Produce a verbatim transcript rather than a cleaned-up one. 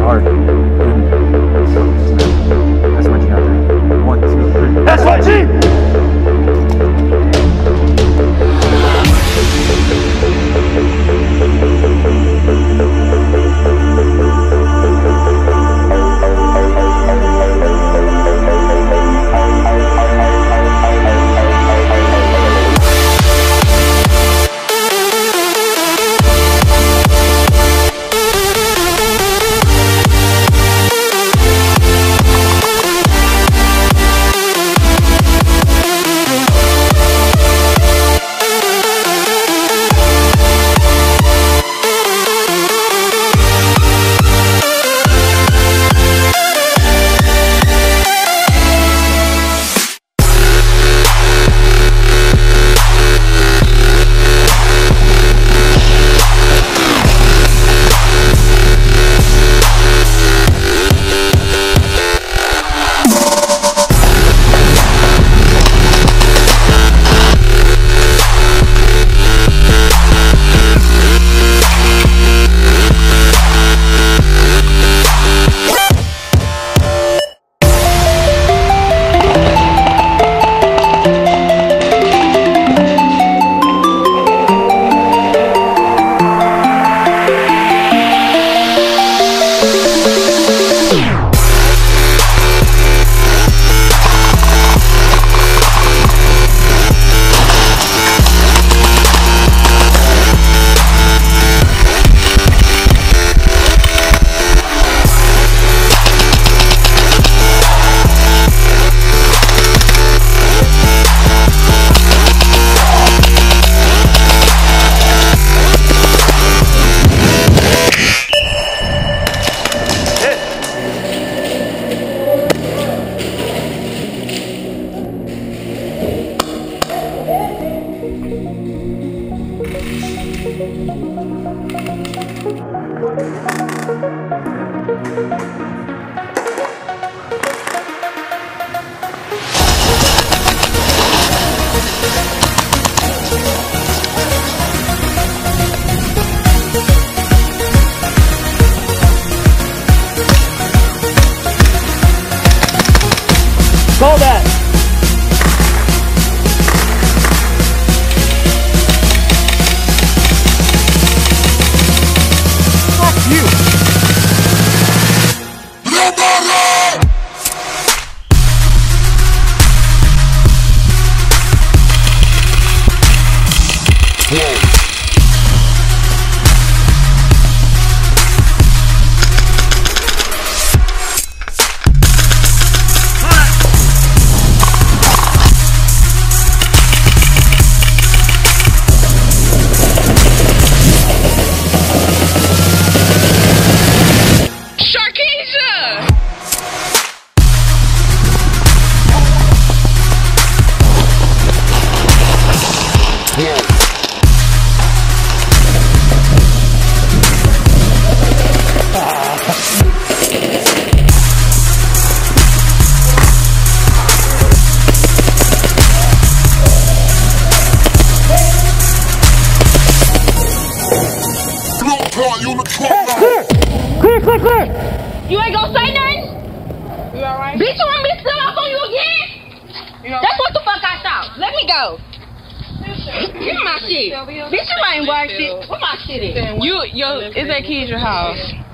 hard. That's my team out there. One, two, three. That's my team! Call that. Fuck you. Yeah. Clear, clear, clear! You ain't gonna say nothing? You alright? Bitch, you want me to spill off on you again? You all right? That's what the fuck I thought. Let me go. Get my shit. Bitch, you ain't worth it. Where my shit is? You, yo, it's at Keisha's house.